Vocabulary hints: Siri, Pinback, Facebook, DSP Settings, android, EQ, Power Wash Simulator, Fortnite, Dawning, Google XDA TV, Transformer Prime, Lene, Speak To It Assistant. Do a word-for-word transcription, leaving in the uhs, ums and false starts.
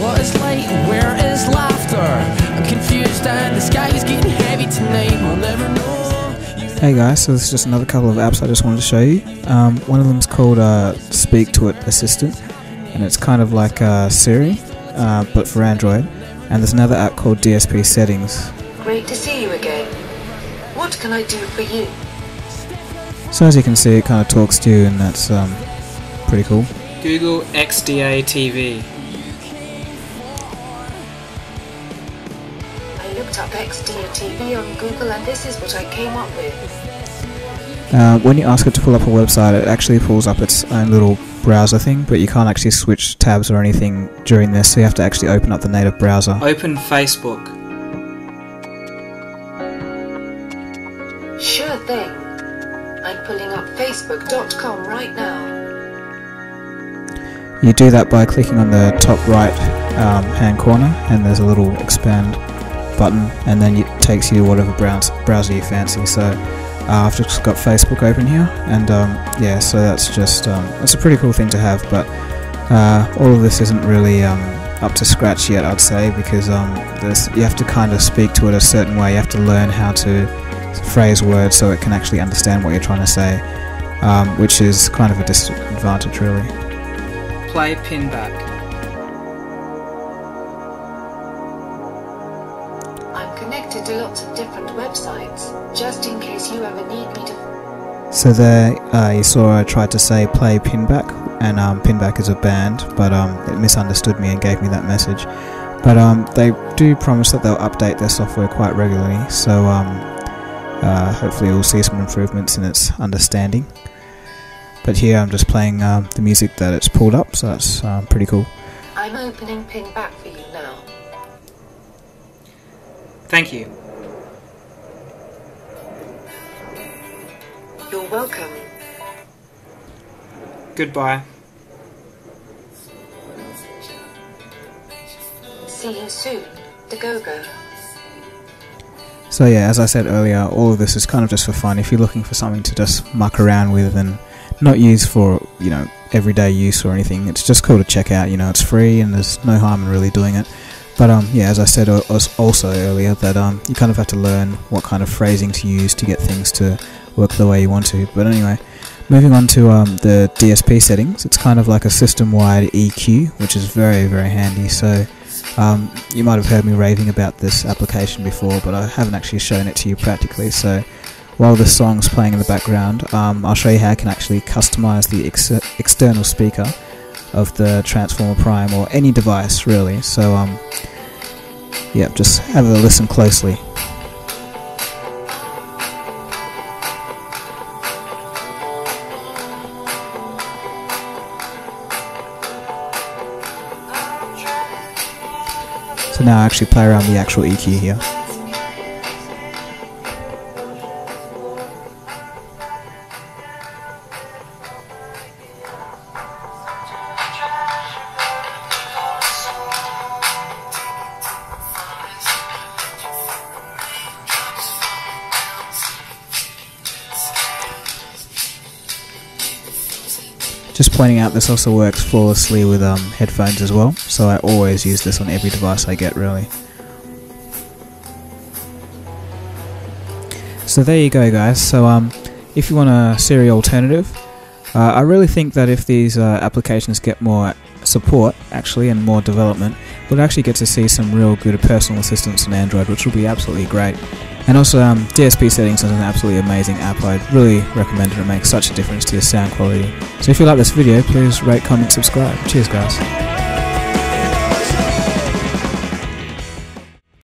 What is light? Where is laughter? I'm confused and the sky is getting heavy tonight. We'll never know. Hey guys, so this is just another couple of apps I just wanted to show you. Um, one of them is called uh, Speak To It Assistant, and it's kind of like uh, Siri, uh, but for Android. And there's another app called D S P Settings. Great to see you again. What can I do for you? So as you can see, it kind of talks to you, and that's um, pretty cool. Google X D A T V. I looked up X D A T V on Google and this is what I came up with. Uh, when you ask it to pull up a website, it actually pulls up its own little browser thing, but you can't actually switch tabs or anything during this, so you have to actually open up the native browser. Open Facebook. Sure thing. I'm pulling up Facebook dot com right now. You do that by clicking on the top right um, hand corner, and there's a little expand button, and then it takes you to whatever browser you fancy. So uh, I've just got Facebook open here, and um, yeah, so that's just um, it's a pretty cool thing to have, but uh, all of this isn't really um, up to scratch yet, I'd say, because um, there's, you have to kind of speak to it a certain way. You have to learn how to phrase words so it can actually understand what you're trying to say, um, which is kind of a disadvantage, really. Play Pinback. I'm connected to lots of different websites, just in case you ever need me to. So there, uh, you saw I tried to say play Pinback, and um, Pinback is a band, but um, it misunderstood me and gave me that message. But um, they do promise that they'll update their software quite regularly, so um, uh, hopefully we'll see some improvements in its understanding. But here I'm just playing um, the music that it's pulled up, so that's um, pretty cool. I'm opening Pinback for you now. Thank you. You're welcome. Goodbye. See you soon, DeGogo. So yeah, as I said earlier, all of this is kind of just for fun. If you're looking for something to just muck around with and not used for, you know, everyday use or anything, it's just cool to check out. You know, it's free and there's no harm in really doing it. But um, yeah, as I said also earlier, that um, you kind of have to learn what kind of phrasing to use to get things to work the way you want to. But anyway, moving on to um, the D S P settings, it's kind of like a system-wide E Q, which is very, very handy. So um, you might have heard me raving about this application before, but I haven't actually shown it to you practically. So while the song's playing in the background, um, I'll show you how I can actually customize the ex external speaker of the Transformer Prime, or any device really. So, um, yeah, just have a listen closely. So now I actually play around the actual E Q here. Just pointing out, this also works flawlessly with um, headphones as well, so I always use this on every device I get, really. So there you go, guys. So um, if you want a Siri alternative, uh, I really think that if these uh, applications get more support, actually, and more development, we'll actually get to see some real good personal assistants on Android, which will be absolutely great. And also, um, D S P Settings is an absolutely amazing app. I'd really recommend it. It makes such a difference to your sound quality. So if you like this video, please rate, comment, subscribe. Cheers, guys.